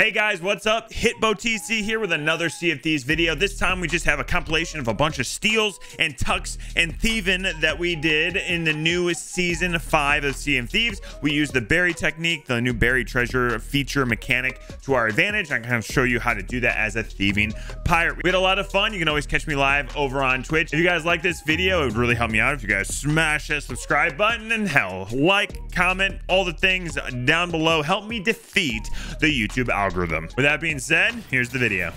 Hey guys, what's up? HitboTC here with another Sea of Thieves video. This time we just have a compilation of a bunch of steals and tucks and thieving that we did in the newest season 5 of Sea of Thieves. We used the berry technique, the new berry treasure feature mechanic, to our advantage. I'm going to show you how to do that as a thieving pirate. We had a lot of fun. You can always catch me live over on Twitch. If you guys like this video, it would really help me out if you guys smash that subscribe button and hell, like, comment, all the things down below. Help me defeat the YouTube algorithm. With that being said, here's the video.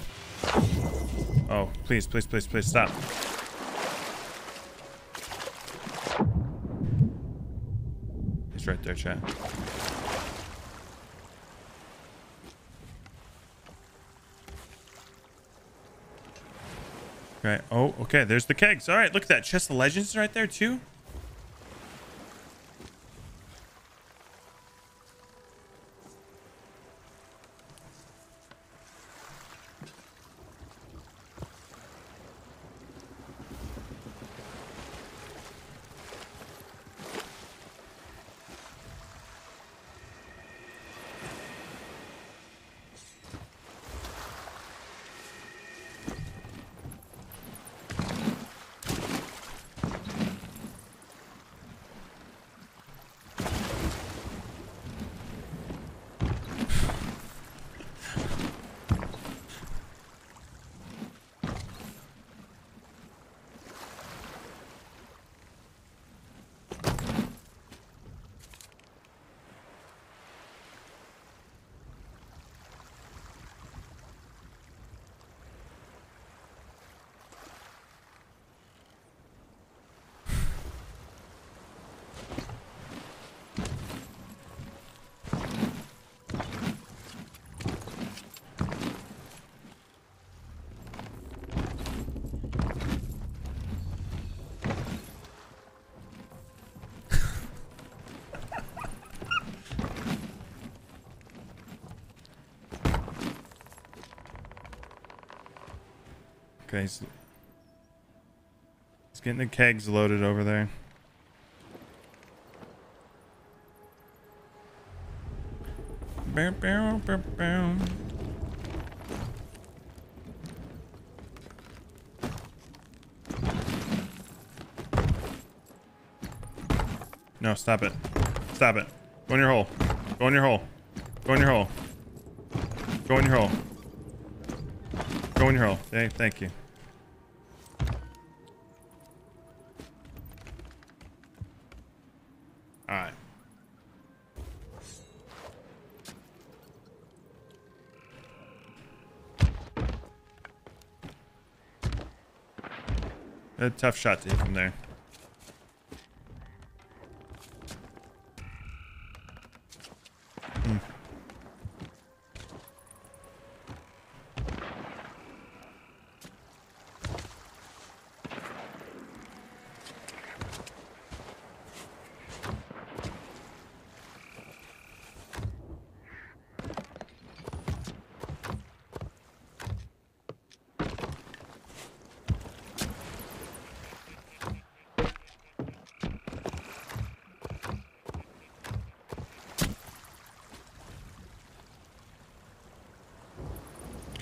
Oh, please, please, please, please stop. It's right there, chat. Right. Oh, okay. There's the kegs. All right. Look at that. Chest of Legends right there, too. Okay, he's getting the kegs loaded over there. Bow, bow, bow, bow. No, stop it. Stop it. Go in your hole. Go in your hole. Go in your hole. Go in your hole. Go in your hole. Hey, thank you. A tough shot to hit from there.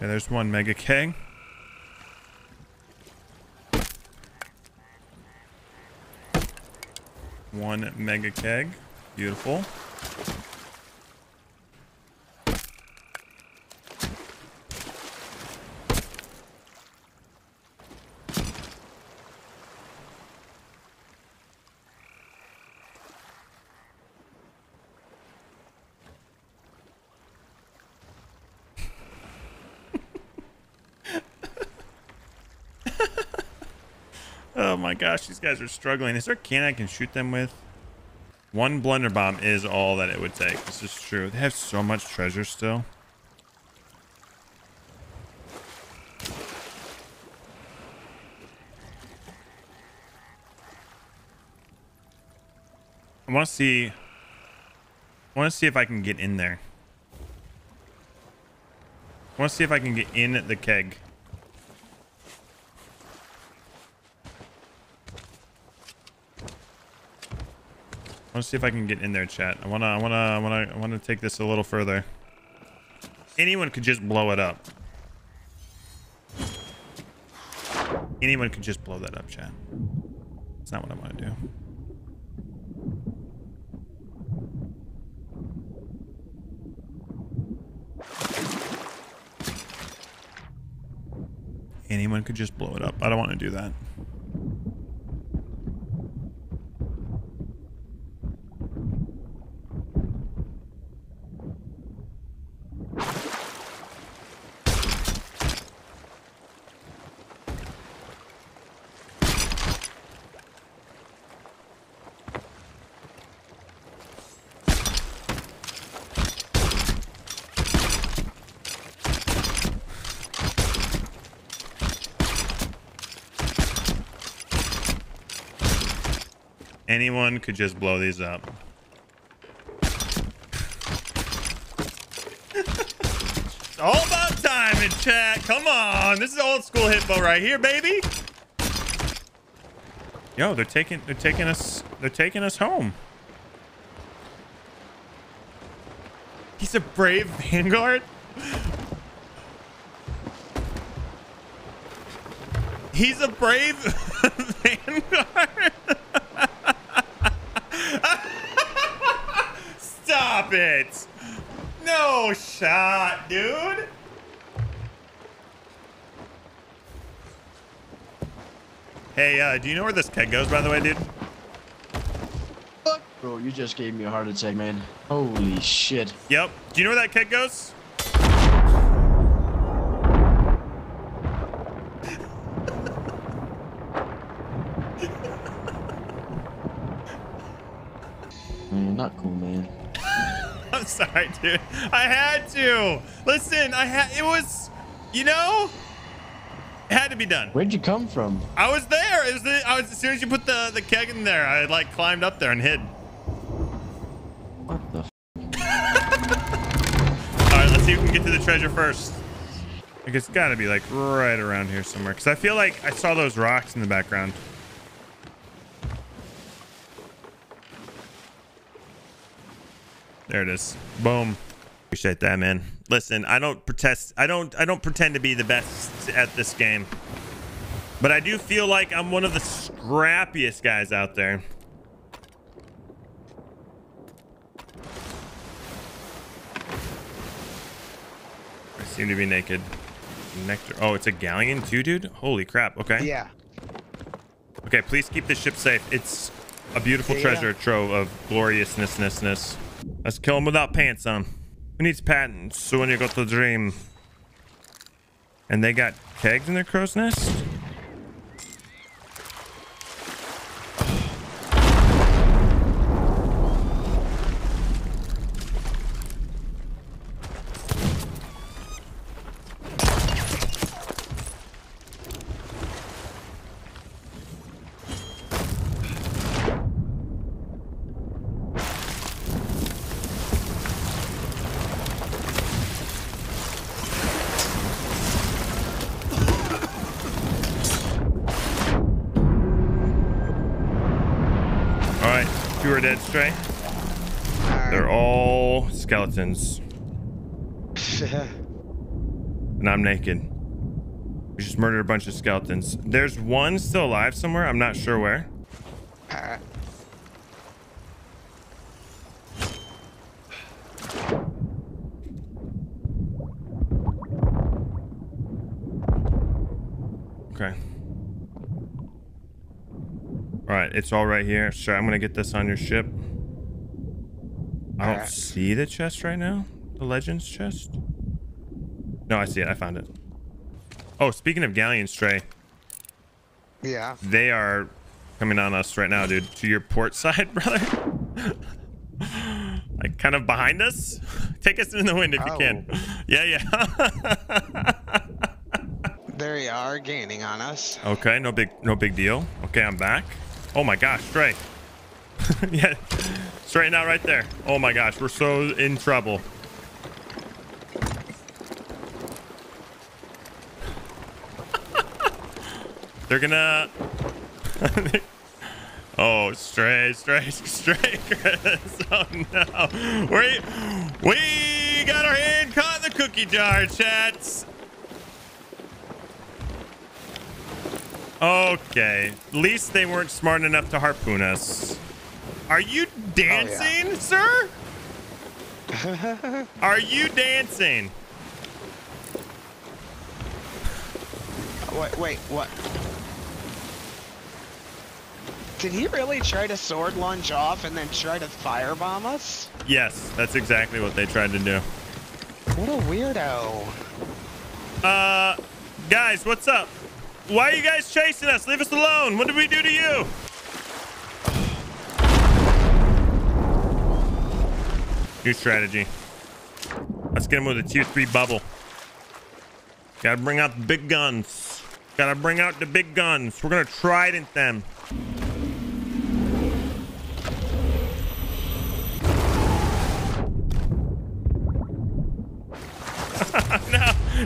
Okay, there's one mega keg. One mega keg. Beautiful. Oh my gosh, these guys are struggling. Is there a can I can shoot them with? One blunder bomb is all that it would take. This is true. They have so much treasure still. I want to see if I can get in there. I want to see if I can get in the keg. I want to see if I can get in there, chat. I want to take this a little further. Anyone could just blow it up. Anyone could just blow that up, chat. That's not what I want to do. Anyone could just blow it up. I don't want to do that. Anyone could just blow these up. It's all about time in chat. Come on. This is old school Hitbo right here, baby. Yo, they're taking us home. He's a brave vanguard. He's a brave vanguard. Stop it! No shot, dude! Hey, do you know where this keg goes, by the way, dude? Bro, you just gave me a heart attack, man. Holy shit. Yep. Do you know where that keg goes? Man, not cool, man. I'm sorry, dude. I had to. Listen, it had to be done. Where'd you come from? I was there. As soon as you put the keg in there, I like climbed up there and hid. What the? All right, let's see if we can get to the treasure first. Like it's got to be like right around here somewhere, because I feel like I saw those rocks in the background. There it is. Boom. Appreciate that, man. Listen, I don't pretend to be the best at this game, but I do feel like I'm one of the scrappiest guys out there. I seem to be naked. Nectar. Oh, it's a galleon too, dude. Holy crap. Okay. Yeah. Okay. Please keep this ship safe. It's a beautiful treasure trove of gloriousness. Let's kill him without pants on. Who needs patents? So when you got the dream. And they got kegs in their crow's nest? Dead Stray. They're all skeletons. And I'm naked. We just murdered a bunch of skeletons. There's one still alive somewhere. I'm not sure where. Okay. All right, it's all right here. Sure, I'm gonna get this on your ship. I don't see the chest right now. The Legends chest. No, I see it. I found it. Oh, speaking of Galleon Stray. Yeah. They are coming on us right now, dude. To your port side, brother. Like kind of behind us. Take us in the wind if you can. Yeah. They are gaining on us. Okay, no big deal. Okay, I'm back. Oh my gosh, Stray. Yeah, straighten out right there. Oh my gosh, we're so in trouble. They're gonna... Oh, Stray, Straycrest. Oh no. Wait. We got our hand caught in the cookie jar, chats. Okay. At least they weren't smart enough to harpoon us. Are you dancing, sir? Are you dancing? Wait, what? Did he really try to sword lunge off and then try to firebomb us? Yes, that's exactly what they tried to do. What a weirdo. Guys, what's up? Why are you guys chasing us? Leave us alone. What did we do to you? New strategy. Let's get him with a tier 3 bubble. Gotta bring out the big guns. Gotta bring out the big guns. We're gonna trident them.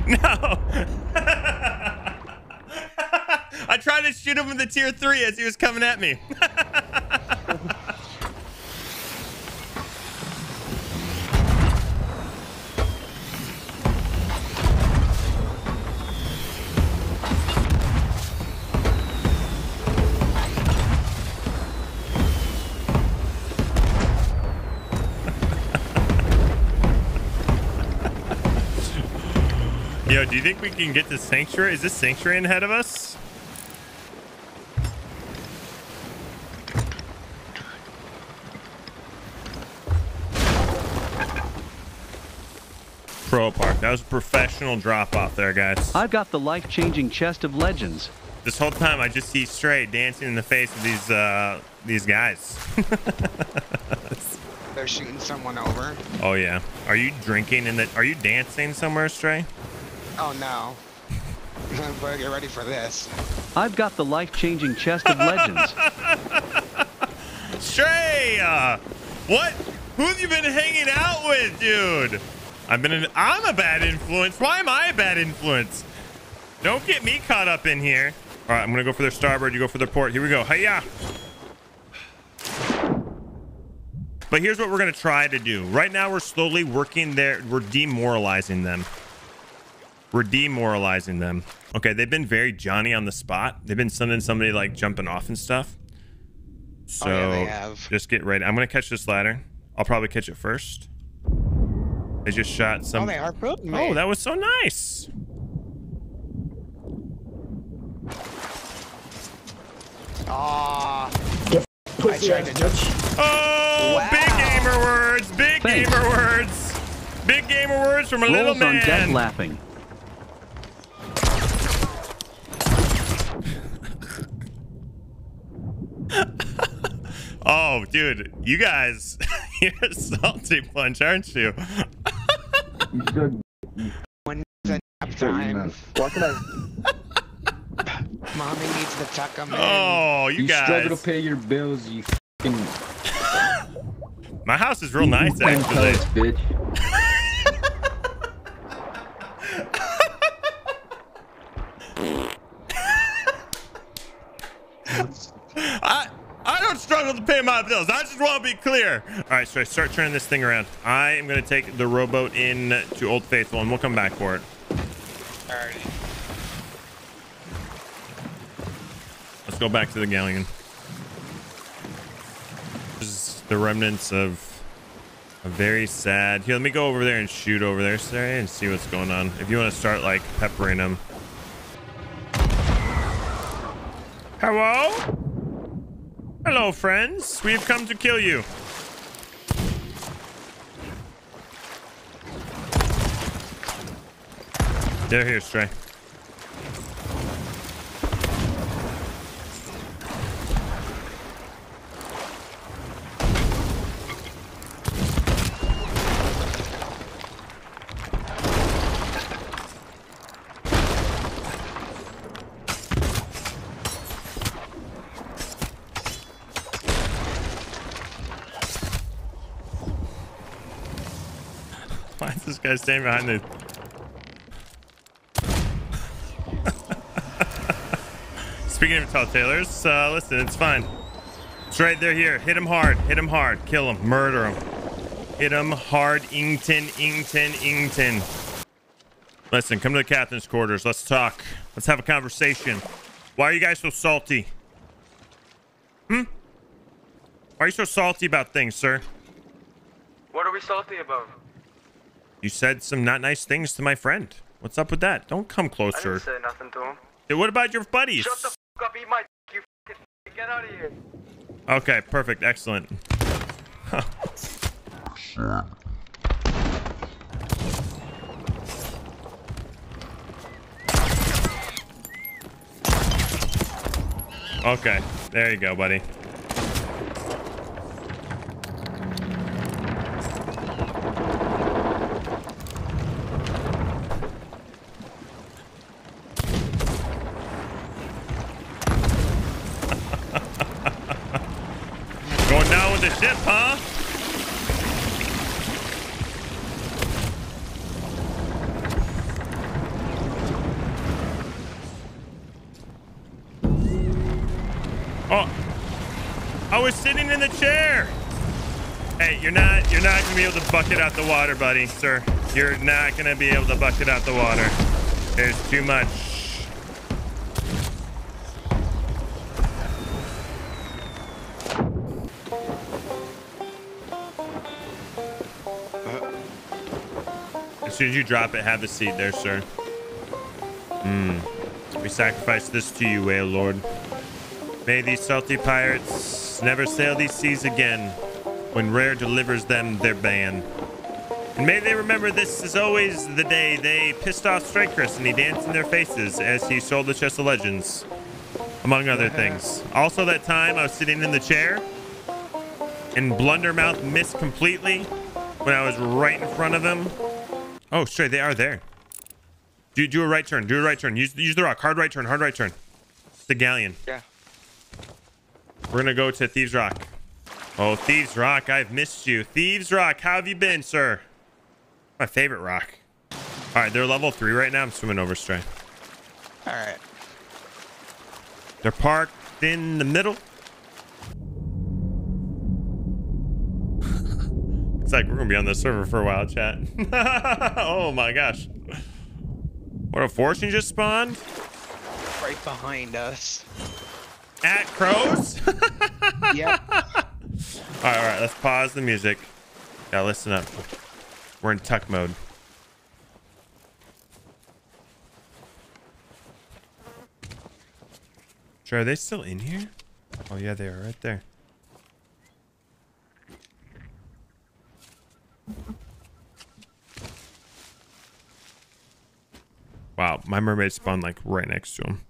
No. I tried to shoot him with the tier 3 as he was coming at me. Yo, do you think we can get to Sanctuary? Is this Sanctuary ahead of us? Pro Park. That was a professional drop-off there, guys. I've got the life-changing chest of legends. This whole time, I just see Stray dancing in the face of these guys. They're shooting someone over. Oh, yeah. Are you drinking in the... Are you dancing somewhere, Stray? Oh no. I'm gonna get ready for this. I've got the life-changing chest of legends. Stray! What? Who have you been hanging out with, dude? I'm a bad influence. Why am I a bad influence? Don't get me caught up in here. All right, I'm gonna go for their starboard. You go for their port. Here we go. Hiya! But here's what we're gonna try to do. Right now, we're slowly working there. We're demoralizing them. We're demoralizing them. Okay, they've been very Johnny on the spot. They've been sending somebody like jumping off and stuff. So yeah, they have. Just get ready. I'm gonna catch this ladder. I'll probably catch it first. They just shot some. Oh, they harpooned me. Oh, that was so nice. Ah. I tried to touch. Oh, wow. Big gamer words. Big gamer words. Big gamer words from a little man. Rolls on death laughing. Oh, dude, you guys, you're a salty punch, aren't you? When is nap time? What can I... Mommy needs to tuck them in. Oh, you guys. You struggle to pay your bills, you fucking... My house is real nice, actually. Bitch. I don't struggle to pay my bills. I just want to be clear. All right, so I start turning this thing around. I am going to take the rowboat in to Old Faithful, and we'll come back for it. All right. Let's go back to the galleon. This is the remnants of a very sad... Here, let me go over there and shoot over there, Sarah, and see what's going on. If you want to start, like, peppering them. Hello? Hello, friends. We have come to kill you. They're here, Stray. Guys standing behind the... Speaking of tall tailors, listen, it's fine. It's right, they're here. Hit him hard. Hit him hard. Kill him. Murder him. Hit him hard, Ington. Listen, come to the captain's quarters. Let's talk. Let's have a conversation. Why are you guys so salty? Why are you so salty about things, sir? What are we salty about? You said some not nice things to my friend. What's up with that? Don't come closer. I didn't say nothing to him. Dude, what about your buddies? Shut the f*** up, eat my dick, you f***ing dick. Get out of here. Okay, perfect. Excellent. Huh. Sure. Okay, there you go, buddy. Going down with the ship, huh? I was sitting in the chair. Hey, you're not gonna be able to bucket out the water, buddy, sir. You're not gonna be able to bucket out the water. There's too much. As soon as you drop it, have a seat there, sir. We sacrifice this to you, whale lord. May these salty pirates never sail these seas again when Rare delivers them their ban. And may they remember this is always the day they pissed off Straycrest and he danced in their faces as he sold the chest of legends, among other things. Also that time I was sitting in the chair and Blundermouth missed completely when I was right in front of him. Oh, straight, they are there. Do a right turn, do a right turn. Use the rock, hard right turn. It's the galleon. Yeah. We're gonna go to Thieves Rock. Oh, Thieves Rock, I've missed you. Thieves Rock, how have you been, sir? My favorite rock. All right, they're level 3 right now. I'm swimming over, Stray. All right. They're parked in the middle. It's like we're gonna be on the server for a while, chat. Oh my gosh. What a fortune just spawned. Right behind us. At crows? Yep. All right, let's pause the music. Yeah, listen up. We're in tuck mode. Sure, are they still in here? Oh yeah, they are right there. Wow, my mermaid spawned like right next to him.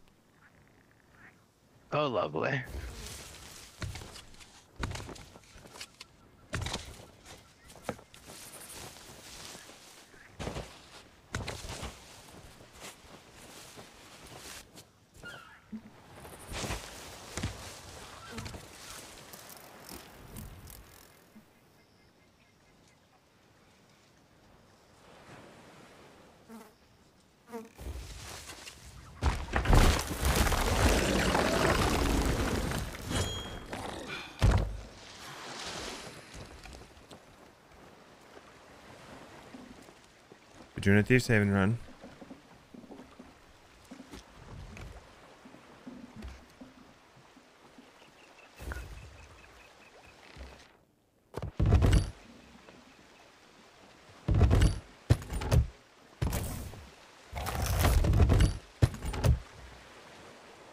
Oh, lovely. Doing a Thieves Haven run.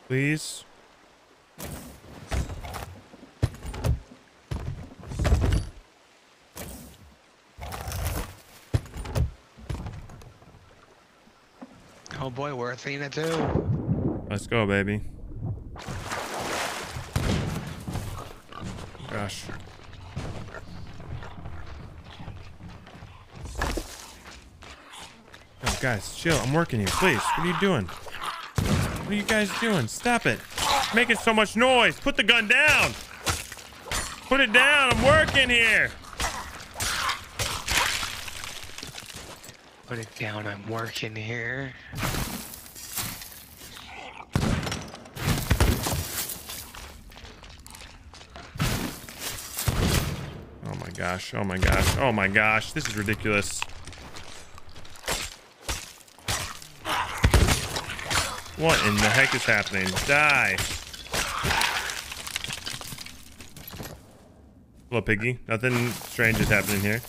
Please. Oh boy, we're Athena too. Let's go, baby. Gosh. Oh, guys, chill. I'm working here. Please. What are you doing? What are you guys doing? Stop it. You're making so much noise. Put the gun down. Put it down. I'm working here. Put it down. I'm working here. gosh. Oh my gosh. Oh my gosh. This is ridiculous. What in the heck is happening? Die. Hello, Piggy. Nothing strange is happening here.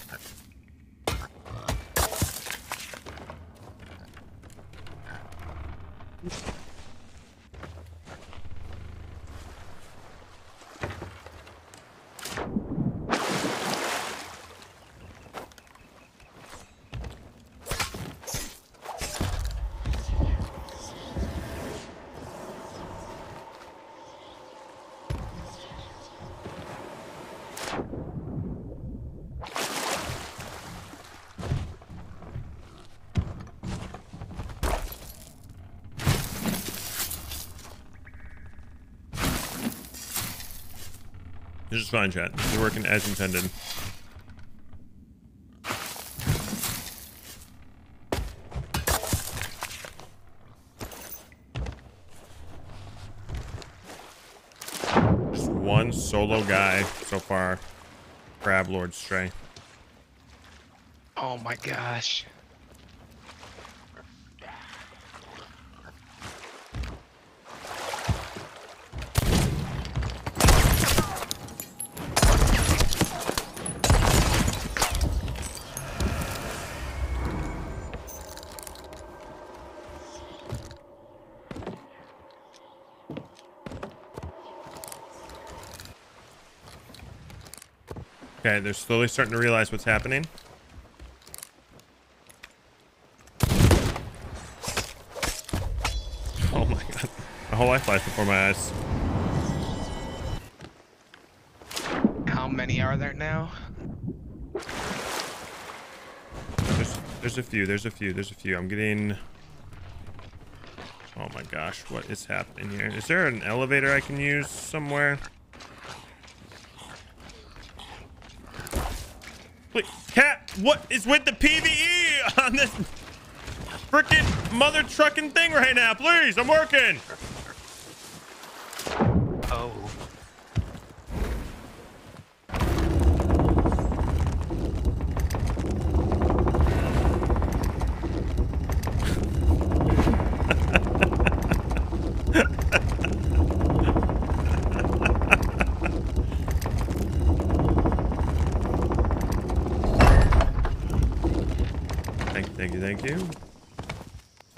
This is fine, chat. This is working as intended. Just one solo guy so far. Crab Lord Stray. Oh my gosh. Okay, they're slowly starting to realize what's happening. Oh my god. My whole life flies before my eyes. How many are there now? There's a few, there's a few. I'm getting... Oh my gosh, what is happening here? Is there an elevator I can use somewhere? Cat, what is with the PvE on this freaking mother trucking thing right now? Please, I'm working. Oh. Thank you.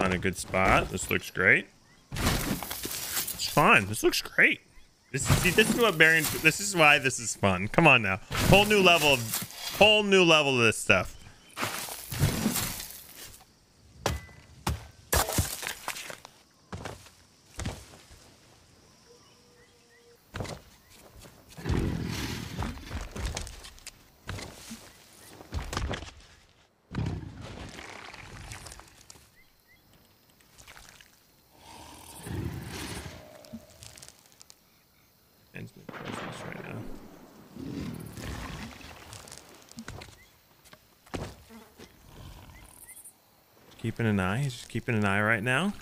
On a good spot. This looks great. It's fun. This looks great. This is what Baron. This is why this is fun. Come on now. Whole new level of this stuff. Keeping an eye. He's just keeping an eye right now.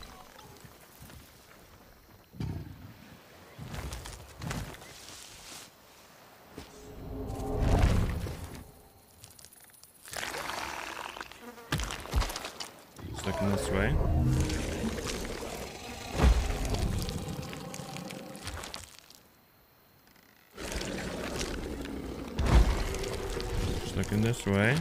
He's looking this way. He's looking this way.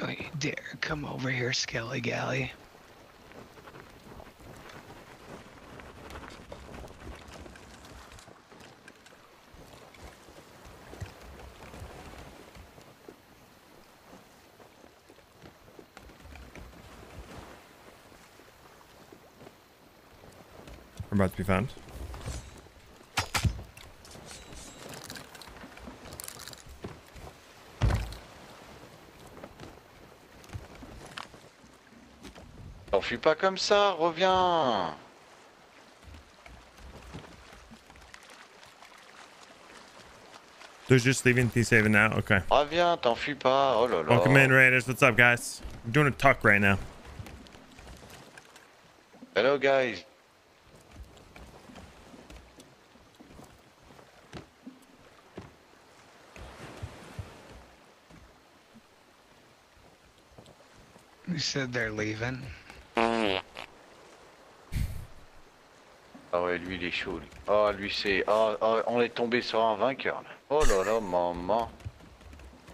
Don't you dare come over here, Skelly Galley. We're about to be found. Fuis pas comme ça, reviens. So he's just leaving T-Saving now? Okay. Reviens, t'enfuis pas. Oh la la. Welcome in, Raiders. What's up, guys? I'm doing a tuck right now. Hello, guys. Who said they're leaving? Ah ouais, lui il est chaud. Ah, lui c'est. Ah, ah, on est tombé sur un vainqueur. Là. Oh là là, maman.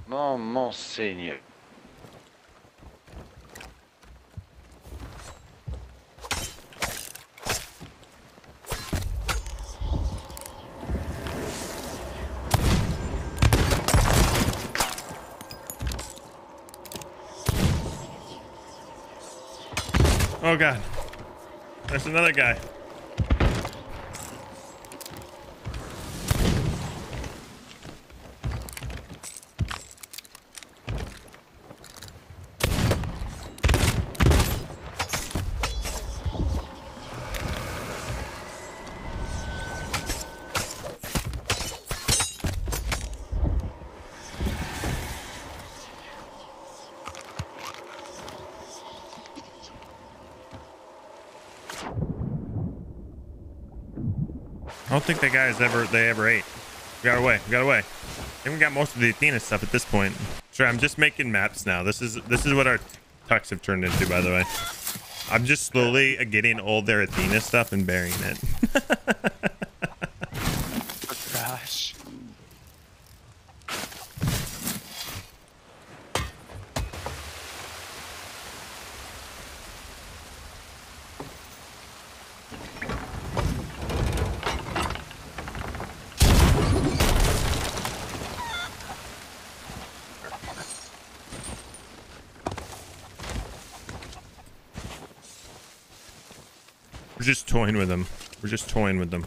Maman Seigneur. Oh god. There's another guy. I don't think that guy's ever ate. We got away. We got away. I think we got most of the Athena stuff at this point. Sure, I'm just making maps now. This is what our tucks have turned into, by the way. I'm just slowly getting all their Athena stuff and burying it. Gosh. We're just toying with them. We're just toying with them.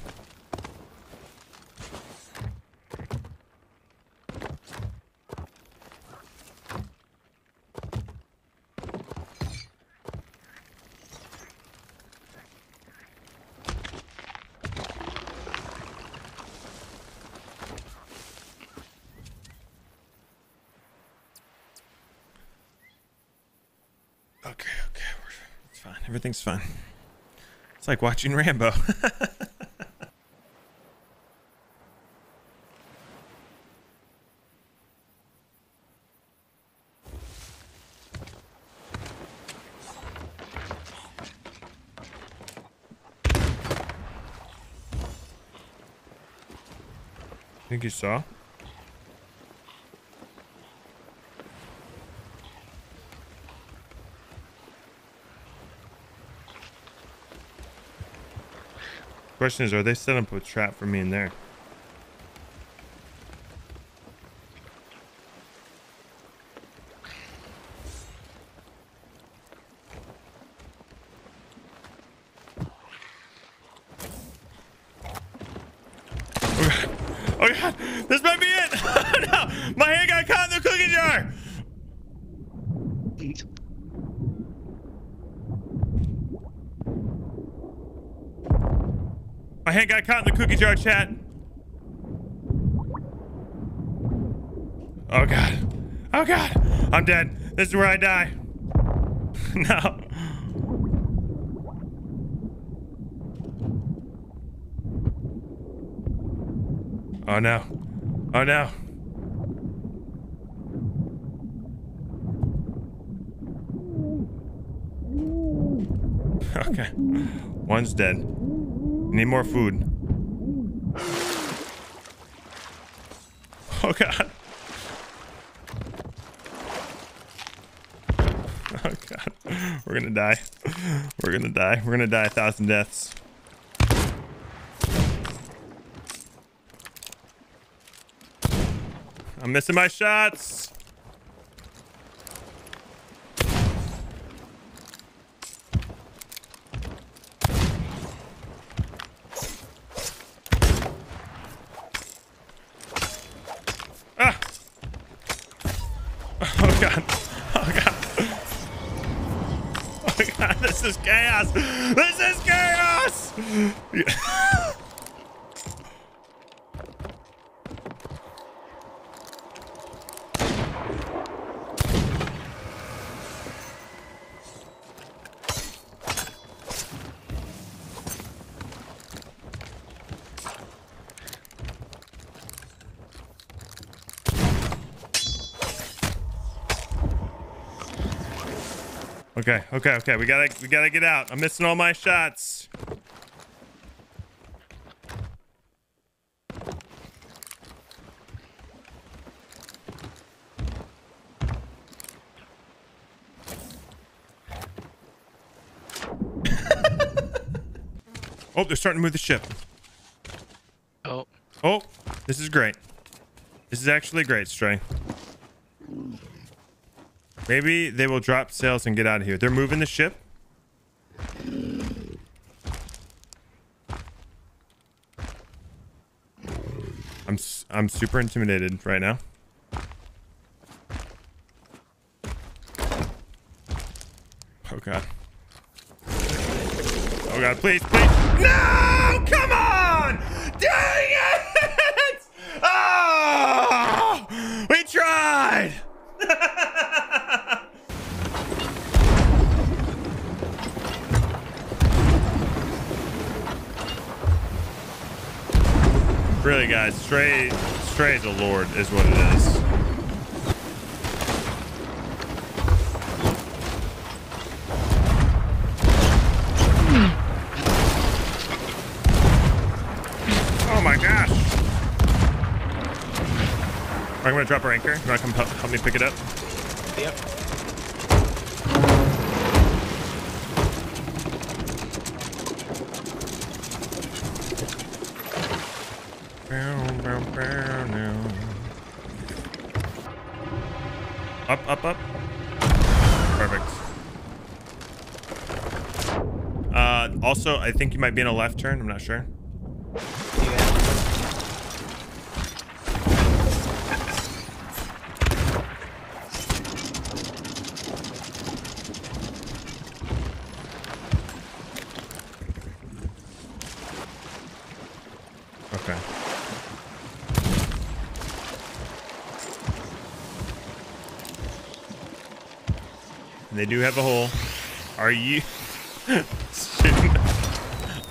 Okay, okay, it's fine. Everything's fine. It's like watching Rambo. Think you saw? Question is, are they set up a trap for me in there? Oh god, this might be it! Oh no! My hand got caught in the cookie jar! My hand got caught in the cookie jar, chat. Oh god. Oh god. I'm dead. This is where I die. No. Oh no. Oh no. Okay. One's dead. Need more food. Oh god. Oh god. We're gonna die. We're gonna die. We're gonna die a thousand deaths. I'm missing my shots. This is chaos. This is chaos. Okay, okay, okay. We gotta get out. I'm missing all my shots. Oh, they're starting to move the ship. Oh. Oh, this is great. This is actually great, Stray. Maybe they will drop sails and get out of here. They're moving the ship. I'm super intimidated right now. Oh god. Oh god, please, please. No! Come on! Dang it! Oh! We tried! Really, guys, Stray's the Lord is what it is. Oh my gosh! Alright, I'm gonna drop our anchor. You wanna come help me pick it up? Yep. Up, up, up. Perfect. Also, I think you might be in a left turn. I'm not sure. They do have a hole. Are you shooting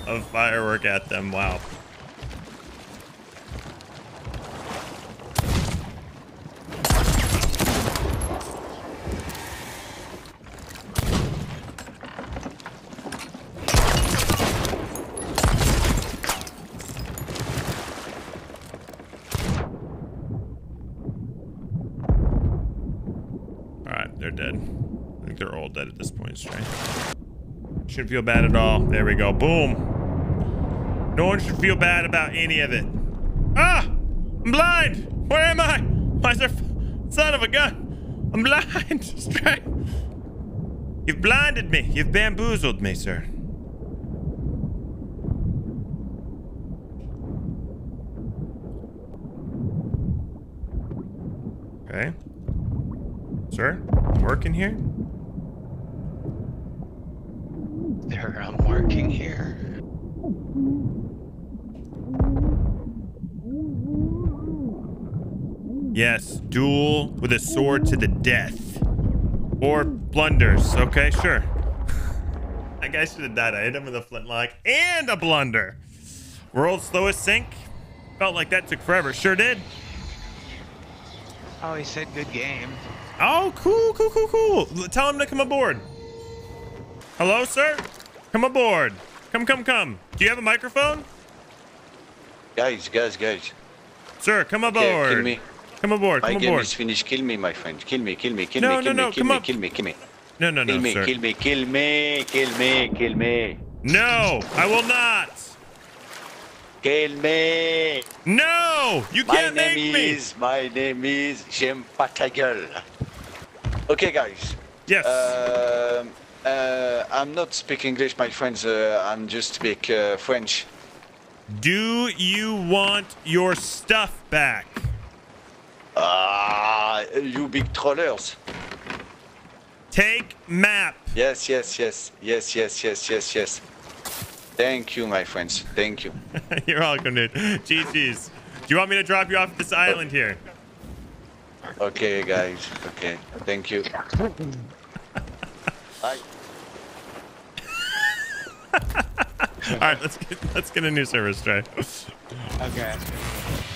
a firework at them? Wow. All right, they're dead. I think they're all dead at this point, Stray. Shouldn't feel bad at all. There we go. Boom. No one should feel bad about any of it. Ah! I'm blind! Where am I? Why is there... Son of a gun! I'm blind! Stray! You've blinded me. You've bamboozled me, sir. Okay. Sir? I'm working here? I'm working here. Yes, duel with a sword to the death. Or blunders. Okay, sure. That guy should have died. I hit him with a flintlock and a blunder. World's slowest sink. Felt like that took forever. Sure did. Oh, he said good game. Oh, cool, cool, cool, cool. Tell him to come aboard. Hello, sir? Come aboard. Come, come, come. Do you have a microphone? Guys. Sir, come aboard. Okay, kill me. Come aboard. Come aboard. My game is finished. Kill me, my friend. Kill me. No, sir. Kill me. No, I will not. Kill me. No, you can't make me. My name is Jim Patagel. Okay, guys. Yes. I'm not speaking English, my friends. I'm just speak French. Do you want your stuff back? You big trollers. Take map. Yes. Thank you, my friends. Thank you. You're welcome, dude. GG's. Do you want me to drop you off this island here? Okay, guys. Okay. Thank you. Bye. All right, let's get a new server, Stray. Okay.